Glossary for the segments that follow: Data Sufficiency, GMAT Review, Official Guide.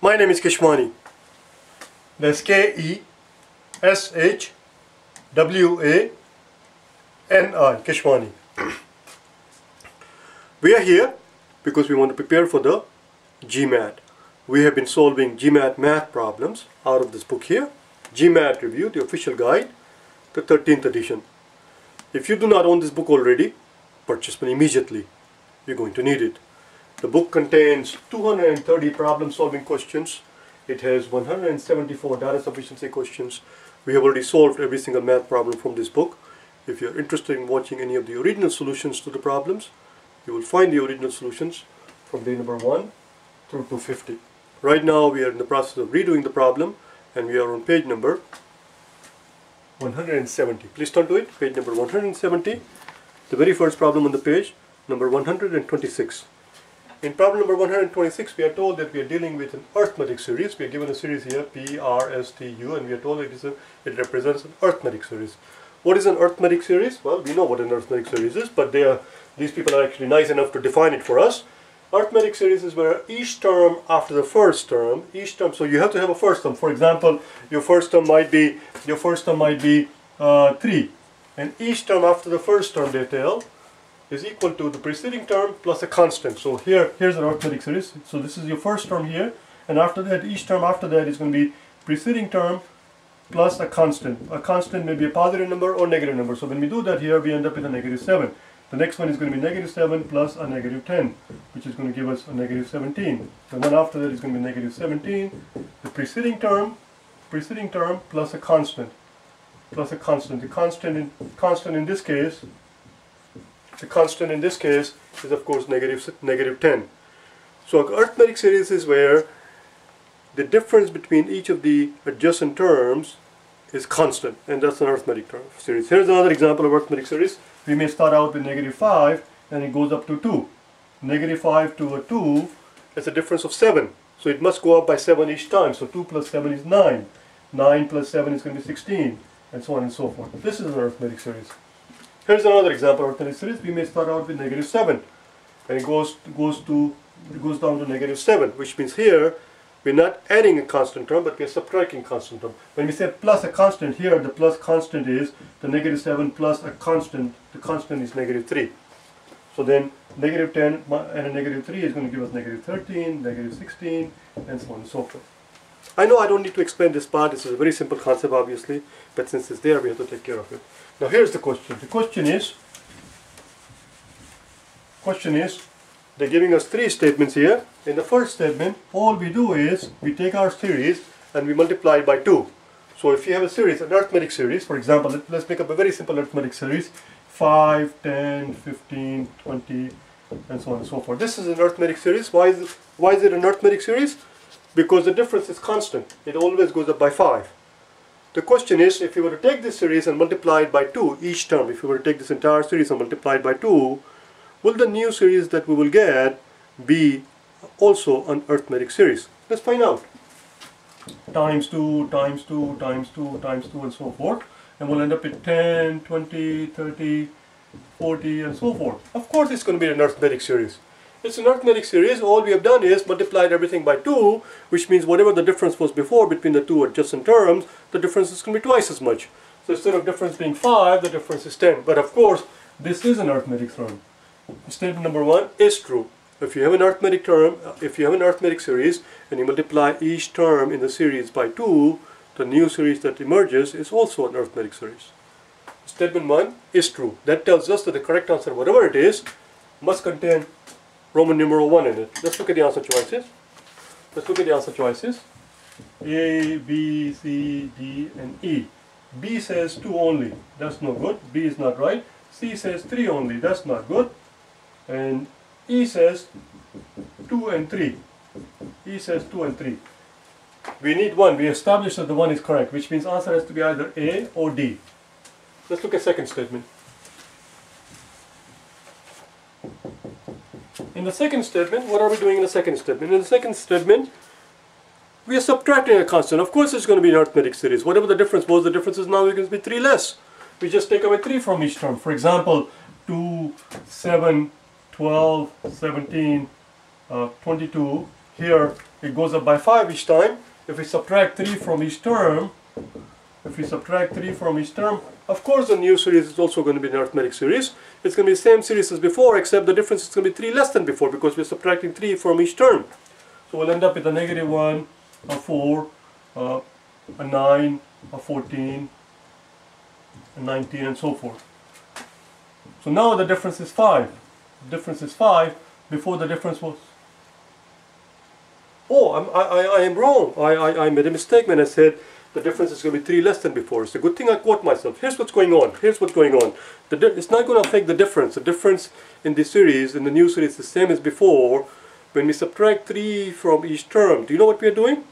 My name is Keshwani. That's Keshwani, Keshwani. We are here because we want to prepare for the GMAT. We have been solving GMAT math problems out of this book here, GMAT Review, the official guide, the 13th edition. If you do not own this book already, purchase one immediately. You're going to need it. The book contains 230 problem solving questions. It has 174 data sufficiency questions. We have already solved every single math problem from this book. If you're interested in watching any of the original solutions to the problems, you will find the original solutions from day number 1 through 250. Right now we are in the process of redoing the problem and we are on page number 170. Please turn to it, page number 170. The very first problem on the page, number 126. In problem number 126, we are told that we are dealing with an arithmetic series. We are given a series here, P, R, S, T, U, and we are told it represents an arithmetic series. What is an arithmetic series? Well, we know what an arithmetic series is, but these people are actually nice enough to define it for us. Arithmetic series is where each term after the first term, so you have to have a first term. For example, your first term might be 3, and each term after the first term, they tell, is equal to the preceding term plus a constant. So here's an arithmetic series. So this is your first term here, and after that, each term after that is going to be preceding term plus a constant. A constant may be a positive number or negative number. So when we do that here, we end up with a negative 7. The next one is going to be negative 7 plus a negative 10, which is going to give us a negative 17. And then after that is going to be negative 17. The preceding term plus a constant. The constant in this case is of course negative 10. So an arithmetic series is where the difference between each of the adjacent terms is constant, and that's an arithmetic series. Here's another example of arithmetic series. We may start out with negative 5 and it goes up to 2. Negative 5 to a 2 is a difference of 7. So it must go up by 7 each time. So 2 plus 7 is 9. 9 plus 7 is going to be 16, and so on and so forth. This is an arithmetic series. Here's another example of arithmetic series. We may start out with negative 7 and it goes down to negative 7, which means here we're not adding a constant term, but we're subtracting constant term. When we say plus a constant here, the plus constant is the negative 7 plus a constant. The constant is negative 3. So then negative 10 and a negative 3 is going to give us negative 13, negative 16, and so on and so forth. I know I don't need to explain this part. This is a very simple concept, obviously, but since it's there, we have to take care of it. Now here's the question. The question is, they're giving us three statements here. In the first statement, all we do is we take our series and we multiply it by 2. So if you have a series, an arithmetic series, for example, let's make up a very simple arithmetic series, 5, 10, 15, 20, and so on and so forth. This is an arithmetic series. Why is it an arithmetic series? Because the difference is constant. It always goes up by 5. The question is, if you were to take this series and multiply it by 2 each term, if you were to take this entire series and multiply it by 2, will the new series that we will get be also an arithmetic series? Let's find out. Times 2, times 2, times 2, times 2, and so forth. And we'll end up with 10, 20, 30, 40, and so forth. Of course it's going to be an arithmetic series. It's an arithmetic series. All we have done is multiplied everything by 2, which means whatever the difference was before between the two adjacent terms, the difference is going to be twice as much. So instead of difference being 5, the difference is 10. But of course, this is an arithmetic term. Statement number 1 is true. If you have an arithmetic term, if you have an arithmetic series and you multiply each term in the series by 2, the new series that emerges is also an arithmetic series. Statement 1 is true. That tells us that the correct answer, whatever it is, must contain Roman numeral 1 in it. Let's look at the answer choices. A, B, C, D, and E. B says 2 only. That's no good. B is not right. C says 3 only. That's not good. And E says 2 and 3. We need 1. We established that the 1 is correct, which means answer has to be either A or D. Let's look at second statement. In the second statement, what are we doing in the second statement? In the second statement, we are subtracting a constant. Of course, it's going to be an arithmetic series. Whatever the difference was, the difference is now going to be 3 less. We just take away 3 from each term. For example, 2, 7, 12, 17, 22. Here it goes up by 5 each time. If we subtract 3 from each term, of course the new series is also going to be an arithmetic series. It's going to be the same series as before, except the difference is going to be 3 less than before because we're subtracting 3 from each term. So we'll end up with a negative 1, a 4, a 9, a 14, a 19, and so forth. So now the difference is 5. The difference is 5. Before the difference was... Oh, I am wrong. I made a mistake when I said the difference is going to be 3 less than before. It's a good thing I quote myself. Here's what's going on. It's not going to affect the difference. The difference in the series, in the new series, is the same as before. When we subtract 3 from each term, do you know what we are doing?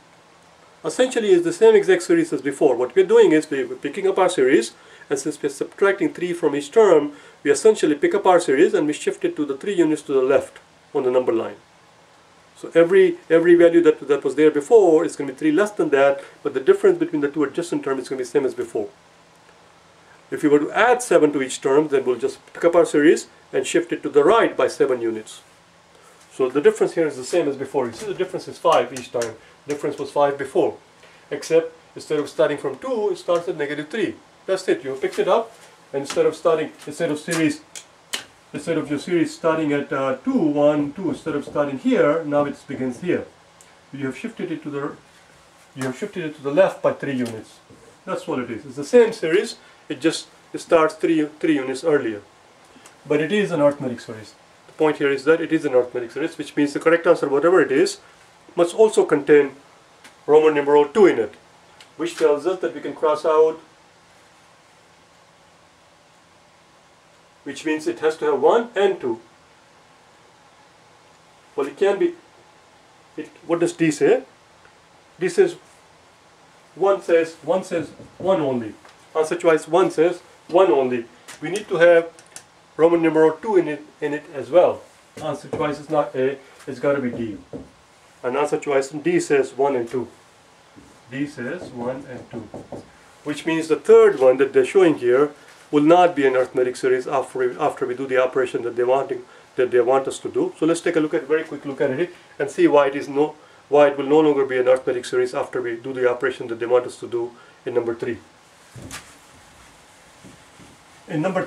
Essentially, it's the same exact series as before. What we're doing is we're picking up our series, and since we're subtracting 3 from each term, we essentially pick up our series and we shift it to the 3 units to the left on the number line. So every value that was there before is going to be 3 less than that, but the difference between the two adjacent terms is going to be the same as before. If we were to add 7 to each term, then we'll just pick up our series and shift it to the right by 7 units. So the difference here is the same as before. You see, the difference is 5 each time. Difference was 5 before, except instead of starting from 2, it starts at negative 3. That's it. You picked it up, and instead of your series starting at 2, 1, 2, instead of starting here, now it begins here. You have shifted it to the left by 3 units. That's what it is. It's the same series. It starts three units earlier, but it is an arithmetic series. Point here is that it is an arithmetic series, which means the correct answer, whatever it is, must also contain Roman numeral 2 in it, which tells us that we can cross out, which means it has to have 1 and 2. Well, it can be, what does D say? D says 1 only. Answer choice 1 says 1 only. We need to have Roman numeral 2 in it as well. Answer choice is not A, it's got to be D. And answer choice D says 1 and 2. D says 1 and 2. Which means the third one that they're showing here will not be an arithmetic series after we do the operation that they want us to do. So let's take a look at a very quick look at it and see why it will no longer be an arithmetic series after we do the operation that they want us to do in number 3. In number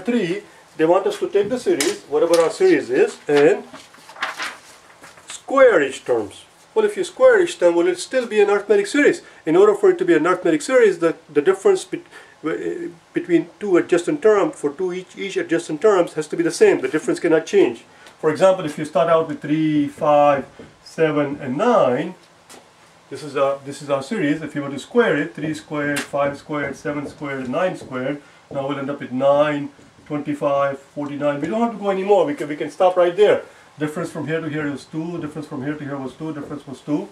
3, they want us to take the series, whatever our series is, and square each terms. Well, if you square each term, will it still be an arithmetic series? In order for it to be an arithmetic series, the difference between two adjacent terms, for each adjacent terms, has to be the same. The difference cannot change. For example, if you start out with 3, 5, 7, and 9, this is our series. If you were to square it, 3 squared, 5 squared, 7 squared, and 9 squared, now we'll end up with 9, 25, 49. We don't have to go anymore. We can stop right there. Difference from here to here is 2. Difference from here to here was 2. Difference was 2.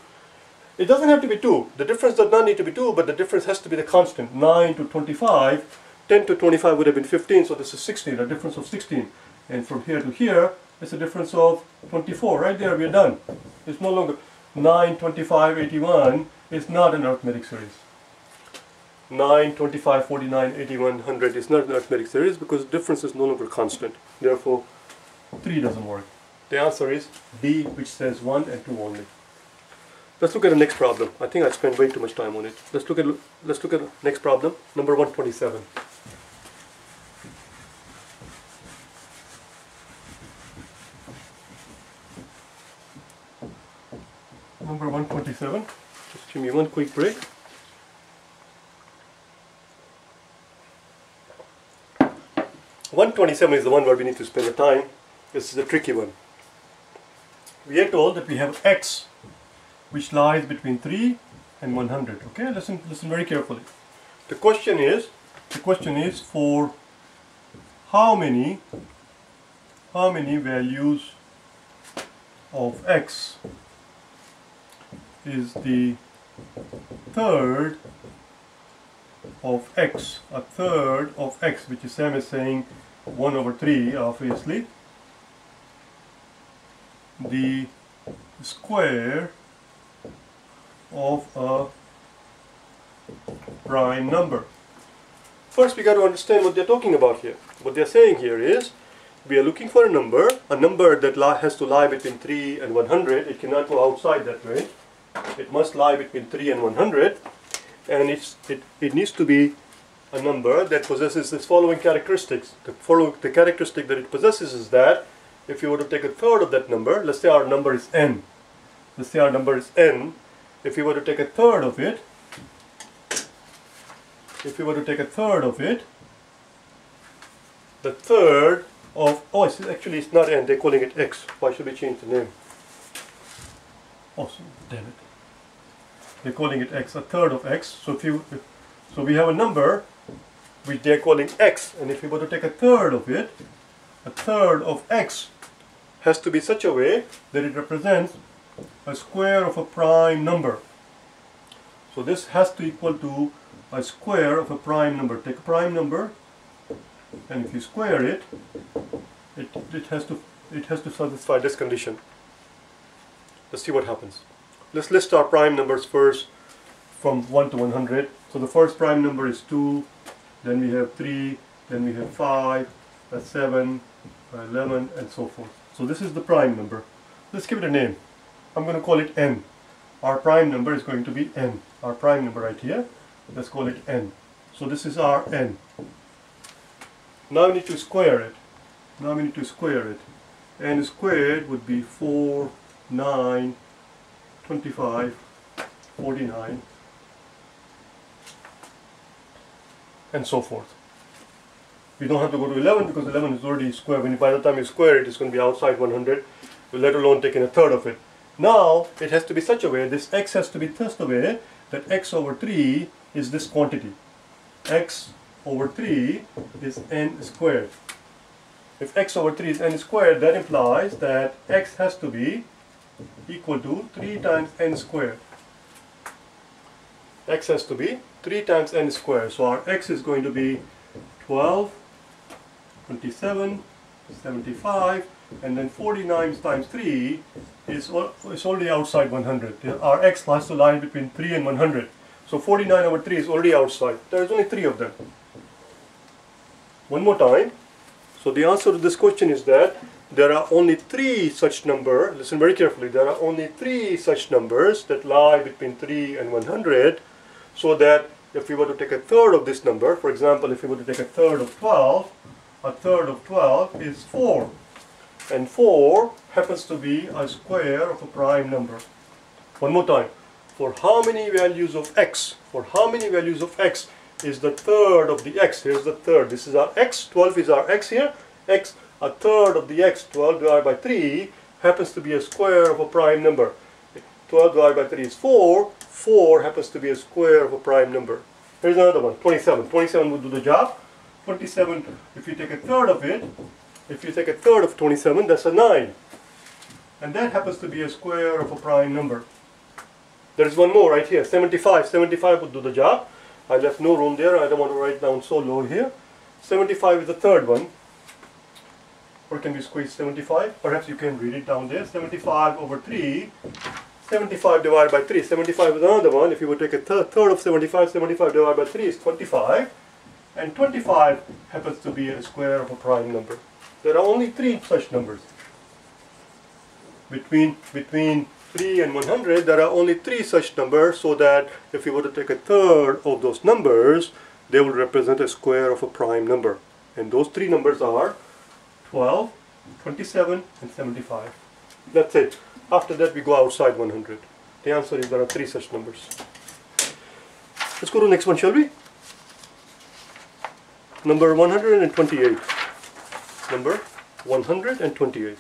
It doesn't have to be 2. The difference does not need to be 2, but the difference has to be the constant. 9 to 25. 10 to 25 would have been 15, so this is 16, a difference of 16. And from here to here, it's a difference of 24. Right there, we're done. It's no longer 9, 25, 81. It's not an arithmetic series. 9, 25, 49, 81, 100 is not an arithmetic series because difference is no longer constant. Therefore, 3 doesn't work. The answer is B, which says 1 and 2 only. Let's look at the next problem. I think I spent way too much time on it. Let's look at the next problem, number 127. Number 127. Just give me one quick break. Number 127 is the one where we need to spend the time. This is a tricky one. We are told that we have x, which lies between 3 and 100. Okay, listen very carefully. The question is for how many values of x is the third of x, a third of x, which is same as saying 1 over 3, obviously, the square of a prime number. First, we got to understand what they're talking about here. What they're saying here is we are looking for a number that has to lie between 3 and 100. It cannot go outside that range. It must lie between 3 and 100. And it needs to be a number that possesses the following characteristics. The characteristic that it possesses is that if you were to take a third of that number, let's say our number is n. Let's say our number is n. If you were to take a third of it, the third of, oh, it's not n, they're calling it x. Why should we change the name? Oh, damn it. They're calling it x, a third of x. So so we have a number which they're calling x, and if we were to take a third of it, a third of x has to be such a way that it represents a square of a prime number. So this has to equal to a square of a prime number. Take a prime number, and if you square it, it has to satisfy this condition. Let's see what happens. Let's list our prime numbers first from 1 to 100. So the first prime number is 2, then we have 3, then we have 5, 7, 11, and so forth. So this is the prime number. Let's give it a name. I'm going to call it n. Our prime number is going to be n. Our prime number right here, let's call it n. So this is our n. Now we need to square it. N squared would be 4, 9, 25, 49, and so forth. We don't have to go to 11 because 11 is already square. By the time you square it, it's going to be outside 100, let alone taking a third of it. Now it has to be such a way, this x has to be such a way that x over 3 is this quantity. X over 3 is n squared. If x over 3 is n squared, that implies that x has to be equal to 3 times n squared. X has to be 3 times n squared. So our x is going to be 12, 27, 75, and then 49 times 3 is already outside 100. Our x has to lie between 3 and 100. So 49 over 3 is already outside. There is only 3 of them. One more time. So the answer to this question is that there are only 3 such numbers. Listen very carefully. There are only 3 such numbers that lie between 3 and 100, so that if we were to take a third of this number, for example, if we were to take a third of 12, a third of 12 is 4. And 4 happens to be a square of a prime number. One more time. For how many values of x? For how many values of x is the third of the x? Here's the third. This is our x. 12 is our x here. X, a third of the x, 12 divided by 3, happens to be a square of a prime number. 12 divided by 3 is 4. 4 happens to be a square of a prime number. Here's another one, 27. 27 would do the job. 27, if you take a third of it, if you take a third of 27, that's a 9. And that happens to be a square of a prime number. There is one more right here, 75. 75 would do the job. I left no room there. I don't want to write down so low here. 75 is the third one. Or can we squeeze 75? Perhaps you can read it down there. 75 over 3. 75 divided by 3. 75 is another one. If you would take a third of 75, 75 divided by 3 is 25. And 25 happens to be a square of a prime number. There are only 3 such numbers. Between 3 and 100, there are only 3 such numbers, so that if you were to take a third of those numbers, they will represent a square of a prime number. And those 3 numbers are 12, 27, and 75. That's it. After that, we go outside 100. The answer is there are 3 such numbers. Let's go to the next one, shall we? Number 128. Number 128.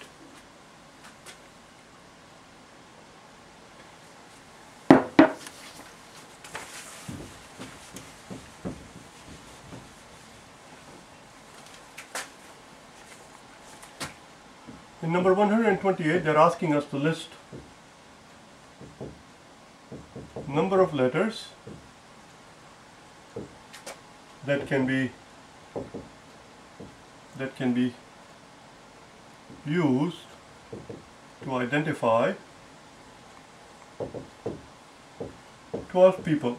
In number 128, they're asking us to list number of letters that can be used to identify 12 people.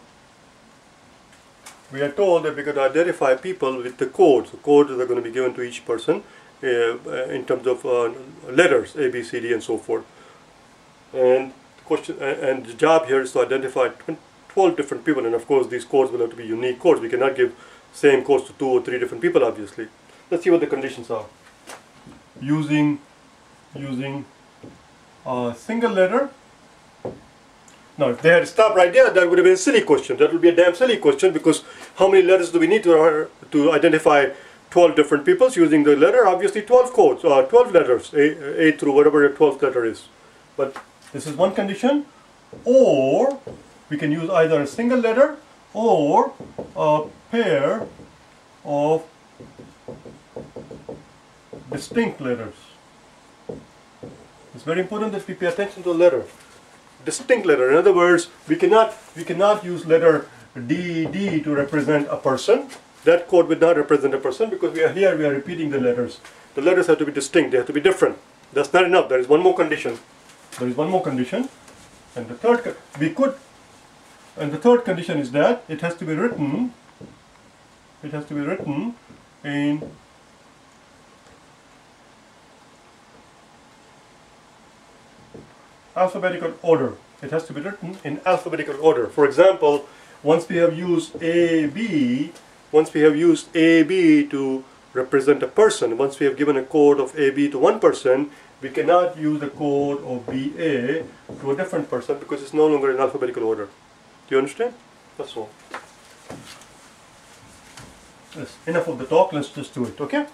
We are told that we could identify people with the codes. The codes that are going to be given to each person. in terms of letters A, B, C, D, and so forth. And question and the job here is to identify 12 different people, and of course these codes will have to be unique codes. We cannot give same codes to 2 or 3 different people, obviously. Let's see what the conditions are. Using a single letter. Now, if they had stopped right there, that would have been a silly question. That would be a damn silly question, because how many letters do we need to identify 12 different peoples using the letter? Obviously 12 codes, 12 letters, A through whatever the 12th letter is. But this is one condition. Or we can use either a single letter or a pair of distinct letters. It's very important that we pay attention to the letter. Distinct letter. In other words, we cannot use letter D to represent a person. That code would not represent a person, because we are repeating the letters. The letters have to be distinct. They have to be different. That's not enough. There is one more condition. And the third condition is that it has to be written. It has to be written in alphabetical order. It has to be written in alphabetical order. For example, once we have used A B to represent a person, once we have given a code of A B to one person, we cannot use the code of B A to a different person, because it's no longer in alphabetical order. Do you understand? That's all. Yes, enough of the talk. Let's just do it. Okay.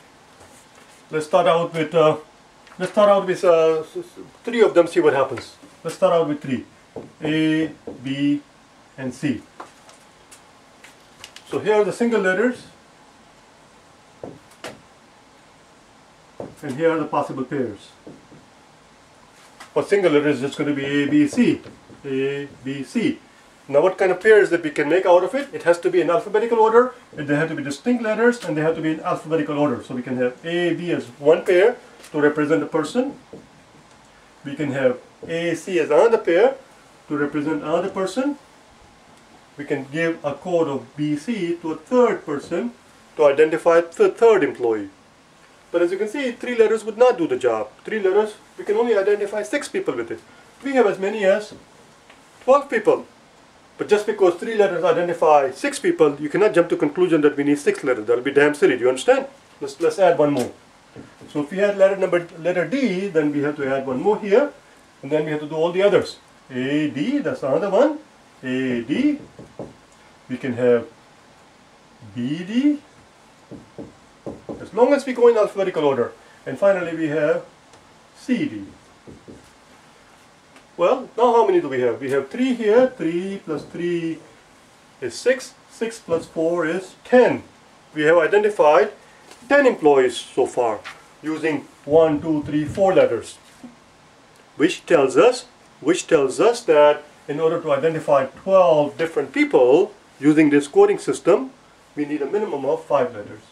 Let's start out with. Let's start out with 3 of them, see what happens. Let's start out with 3. A, B, and C. So here are the single letters. And here are the possible pairs. For single letters, it's going to be A, B, C. A, B, C. Now what kind of pairs that we can make out of it? It has to be in alphabetical order. And they have to be distinct letters, and they have to be in alphabetical order. So we can have A, B as one pair to represent a person. We can have AC as another pair to represent another person. We can give a code of BC to a third person to identify the third employee. But as you can see, 3 letters would not do the job. 3 letters, we can only identify 6 people with it. We have as many as 12 people. But just because 3 letters identify 6 people, you cannot jump to conclusion that we need 6 letters. That will be damn silly. Do you understand? Let's add one more. So if we had letter D, then we have to add one more here, and then we have to do all the others. A, D, that's another one. A, D. We can have B, D. As long as we go in alphabetical order. And finally we have C, D. Well, now how many do we have? We have 3 here. 3 plus 3 is 6. 6 plus 4 is 10. We have identified 10 employees so far using 1, 2, 3, 4 letters, which tells us that in order to identify 12 different people using this coding system, we need a minimum of 5 letters.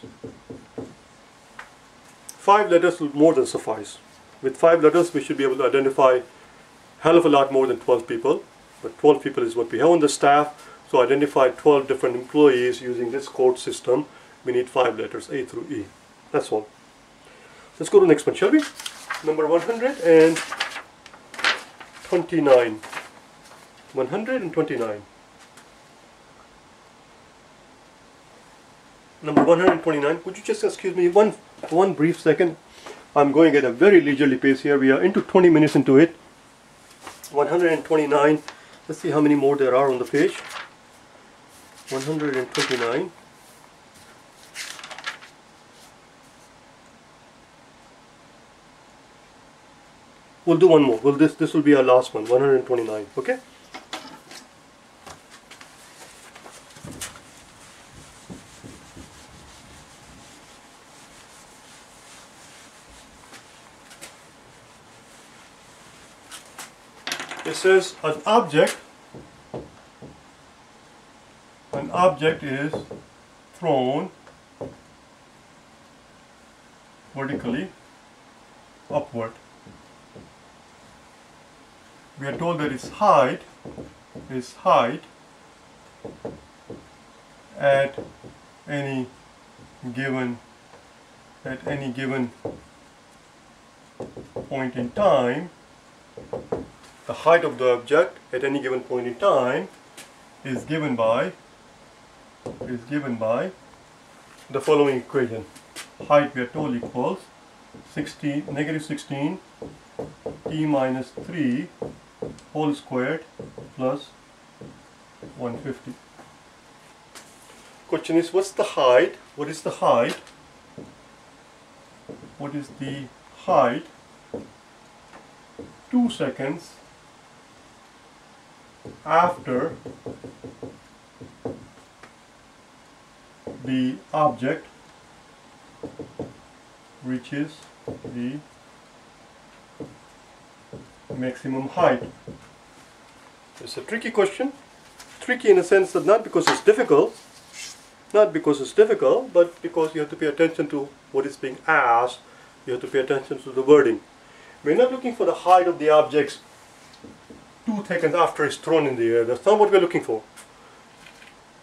5 letters will more than suffice. With 5 letters we should be able to identify hell of a lot more than 12 people, but 12 people is what we have on the staff. So identify 12 different employees using this code system. We need 5 letters, A through E. That's all. Let's go to the next one, shall we? Number 129. 129. Number 129. Could you just excuse me one brief second? I'm going at a very leisurely pace here. We are 20 minutes into it. 129. Let's see how many more there are on the page. 129. We'll do one more. Well, this will be our last one. 129. Okay. It says an object. An object is thrown vertically upward. We are told that its height at any given point in time, the height of the object at any given point in time is given by the following equation. Height, we are told, equals negative 16 t minus 3 whole squared plus 150. Question is, what's the height? What is the height? What is the height 2 seconds after the object reaches the maximum height? It's a tricky question. Tricky in a sense that not because it's difficult, but because you have to pay attention to what is being asked. You have to pay attention to the wording. We're not looking for the height of the objects 2 seconds after it's thrown in the air. That's not what we're looking for.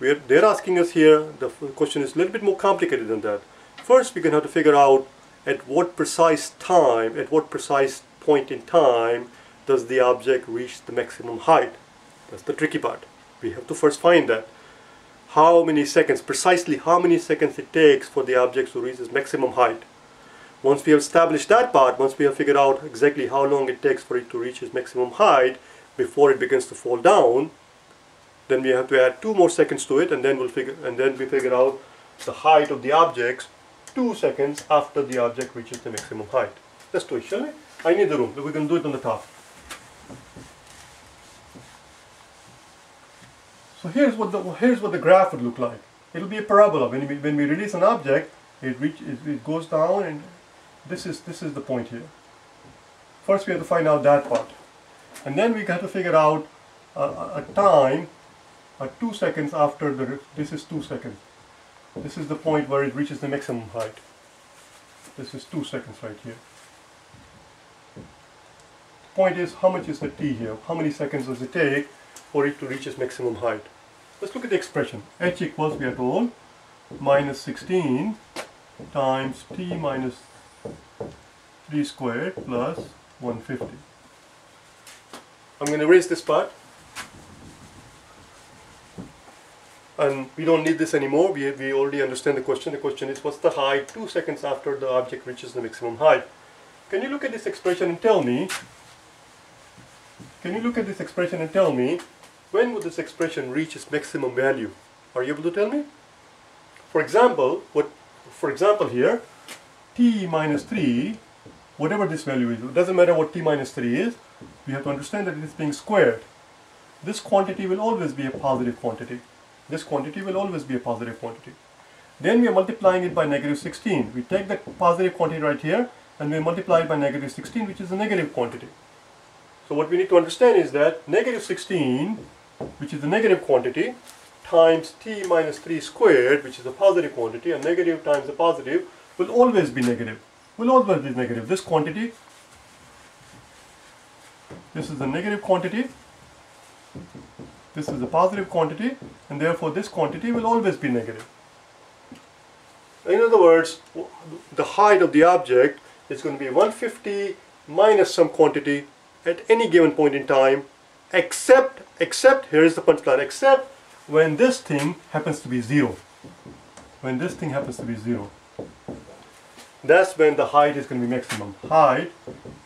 They're asking us here, the question is a little bit more complicated than that. First, we're going to have to figure out at what precise time, at what precise point in time does the object reach the maximum height. That's the tricky part. We have to first find that. How many seconds, precisely how many seconds it takes for the object to reach its maximum height. Once we have established that part, once we have figured out exactly how long it takes for it to reach its maximum height before it begins to fall down, then we have to add 2 more seconds to it, and then we figure out the height of the objects 2 seconds after the object reaches the maximum height. Let's do it, shall we? I need the room, but we can do it on the top. So here's what the graph would look like. It'll be a parabola. When we release an object, it goes down, and this is the point here. First, we have to find out that part, and then we have to figure out a time, 2 seconds after the. This is 2 seconds. This is the point where it reaches the maximum height. This is 2 seconds right here. The point is, how much is the t here? How many seconds does it take for it to reach its maximum height? Let's look at the expression. H equals, we are told, minus 16 times t minus 3 squared plus 150. I'm going to erase this part, and we don't need this anymore. We already understand the question. The question is, what's the height 2 seconds after the object reaches the maximum height? Can you look at this expression and tell me, when would this expression reach its maximum value? Are you able to tell me? For example, here, t minus 3, whatever this value is, it doesn't matter what t minus 3 is, we have to understand that it is being squared. This quantity will always be a positive quantity. Then we are multiplying it by negative 16. We take the positive quantity right here, and we multiply it by negative 16, which is a negative quantity. So what we need to understand is that negative 16, which is the negative quantity, times t minus 3 squared, which is a positive quantity, and negative times a positive will always be negative. This quantity, this is the negative quantity, this is the positive quantity, and therefore this quantity will always be negative. In other words, the height of the object is going to be 150 minus some quantity at any given point in time, except, here is the punchline, except when this thing happens to be zero. That's when the height is going to be maximum. Height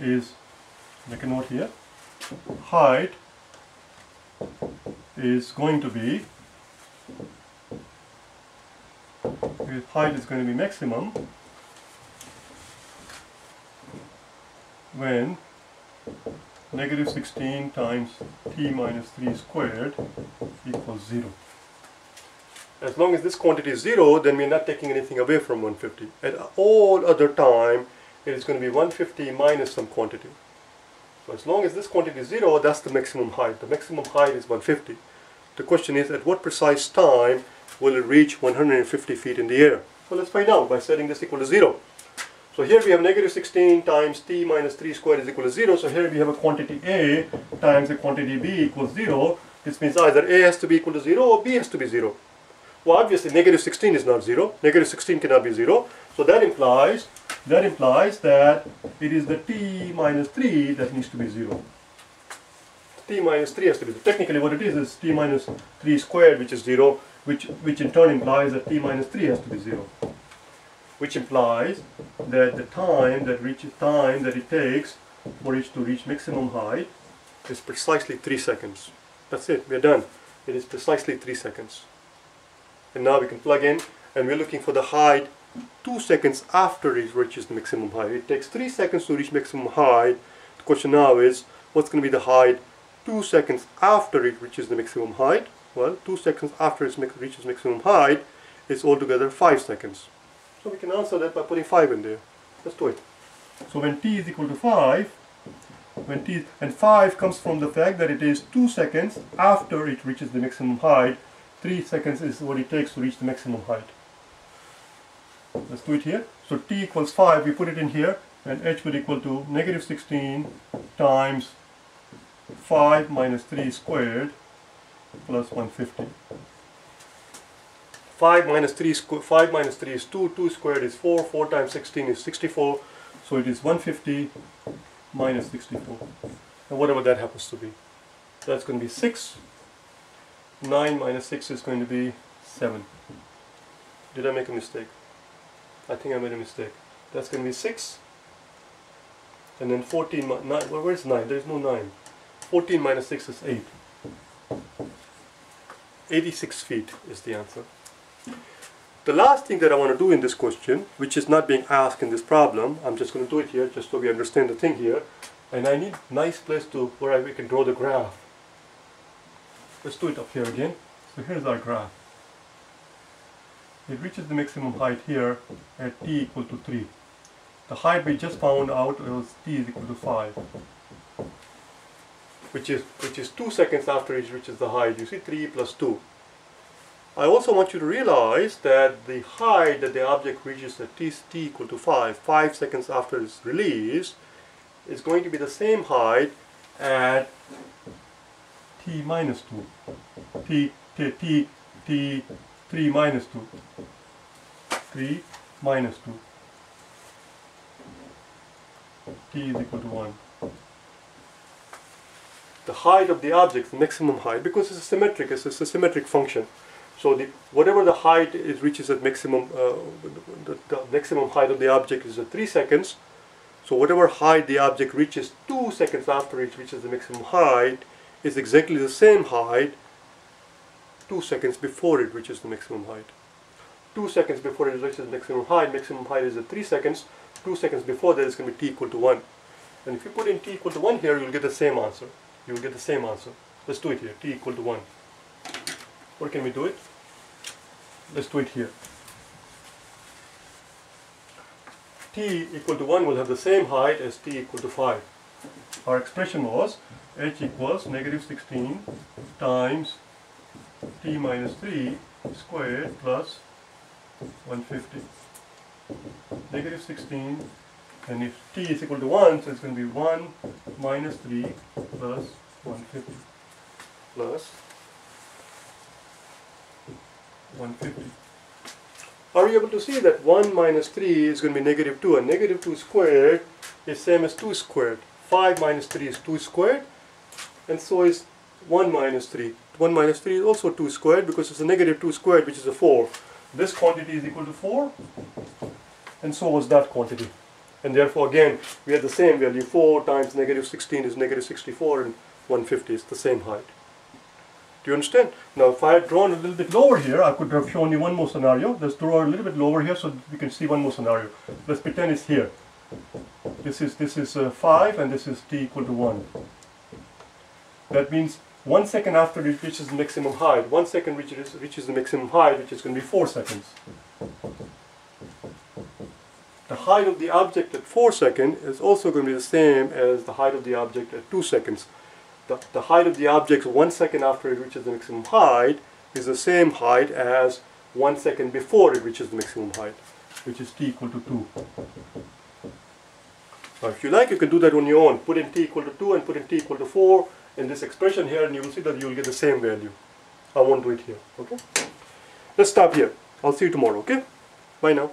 is, make a note here, height is going to be, maximum when negative 16 times t minus 3 squared equals 0. As long as this quantity is 0, then we are not taking anything away from 150. At all other time, it is going to be 150 minus some quantity. So as long as this quantity is 0, that's the maximum height. The maximum height is 150. The question is, at what precise time will it reach 150 feet in the air? So let's find out by setting this equal to 0. So here we have negative 16 times t minus 3 squared is equal to 0. So here we have a quantity A times a quantity B equals 0. This means either A has to be equal to 0 or B has to be 0. Well, obviously negative 16 is not 0. Negative 16 cannot be 0. So that implies That implies that it is the t minus 3 that needs to be 0. T minus 3 has to be 0. Technically what it is t minus 3 squared, which is 0, which in turn implies that t minus 3 has to be 0. Which implies that the time that it takes for it to reach maximum height is precisely 3 seconds. That's it, we're done. It is precisely 3 seconds. And now we can plug in, and we're looking for the height 2 seconds after it reaches the maximum height. It takes 3 seconds to reach maximum height. The question now is, what's going to be the height 2 seconds after it reaches the maximum height? Well, 2 seconds after it reaches maximum height is altogether 5 seconds. So we can answer that by putting 5 in there. Let's do it. So when t is equal to 5, and 5 comes from the fact that it is 2 seconds after it reaches the maximum height. 3 seconds is what it takes to reach the maximum height. Let's do it here. So t equals 5, we put it in here, and h would equal to negative 16 times 5 minus 3 squared plus 150. 5 minus 3 is 2, 2 squared is 4, 4 times 16 is 64, so it is 150 minus 64. And whatever that happens to be. That's going to be 6. 9 minus 6 is going to be 7. Did I make a mistake? I think I made a mistake. That's going to be 6. And then 14, 9, where is 9? There is no 9. 14 minus 6 is 8. 86 feet is the answer. The last thing that I want to do in this question, which is not being asked in this problem, I'm just going to do it here just so we understand the thing here. And I need a nice place to where we can draw the graph. Let's do it up here again. So here's our graph. It reaches the maximum height here at t equal to 3. The height we just found out was t is equal to 5, which is 2 seconds after it reaches the height. You see 3 plus 2. I also want you to realize that the height that the object reaches at t equal to 5 seconds after its release, is going to be the same height at t minus 2. T 3 minus 2. 3 minus 2. T is equal to 1. The height of the object, the maximum height, because it's a symmetric function. So whatever the height it reaches at maximum, the maximum height of the object is at 3 seconds. So whatever height the object reaches 2 seconds after it reaches the maximum height is exactly the same height 2 seconds before it reaches the maximum height. 2 seconds before it reaches the maximum height is at 3 seconds. 2 seconds before that is going to be t equal to 1. And if you put in t equal to 1 here, you'll get the same answer. You'll get the same answer. Let's do it here, t equal to 1. Where can we do it? Let's do it here. t equal to 1 will have the same height as t equal to 5. Our expression was h equals negative 16 times t minus 3 squared plus 150. Negative 16, and if t is equal to 1, so it's going to be 1 minus 3 plus 150 plus 150. Are you able to see that 1 minus 3 is going to be negative 2, and negative 2 squared is same as 2 squared. 5 minus 3 is 2 squared, and so is 1 minus 3. 1 minus 3 is also 2 squared because it's a negative 2 squared, which is a 4. This quantity is equal to 4, and so was that quantity. And therefore, again, we have the same value. 4 times negative 16 is negative 64, and 150 is the same height. Do you understand? Now, if I had drawn a little bit lower here, I could have shown you one more scenario. Let's draw a little bit lower here so that we can see one more scenario. Let's pretend it's here. This is 5, and this is t equal to 1. That means 1 second after it reaches the maximum height, 1 second reaches the maximum height, which is going to be 4 seconds. The height of the object at 4 seconds is also going to be the same as the height of the object at 2 seconds. The height of the object 1 second after it reaches the maximum height is the same height as 1 second before it reaches the maximum height, which is t equal to 2. Now, if you like, you can do that on your own. Put in t equal to 2 and put in t equal to 4. In this expression here, and you will see that you will get the same value. I won't do it here, okay? Let's stop here. I'll see you tomorrow, okay? Bye now.